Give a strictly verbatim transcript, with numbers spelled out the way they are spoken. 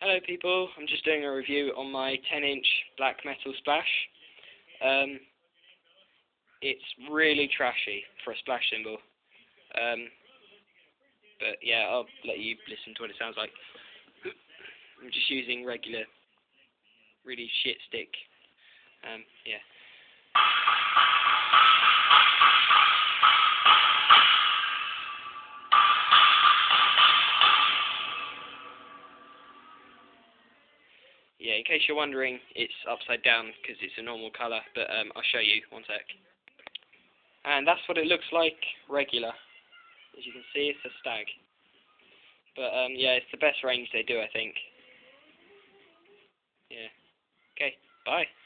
Hello people, I'm just doing a review on my ten inch black metal splash. Um, it's really trashy for a splash cymbal. Um, but yeah, I'll let you listen to what it sounds like. I'm just using regular, really shit stick. Um, yeah. Yeah, in case you're wondering, it's upside down because it's a normal colour, but um, I'll show you, one sec. And that's what it looks like regular. As you can see, it's a stagg. But um, yeah, it's the best range they do, I think. Yeah. Okay, bye.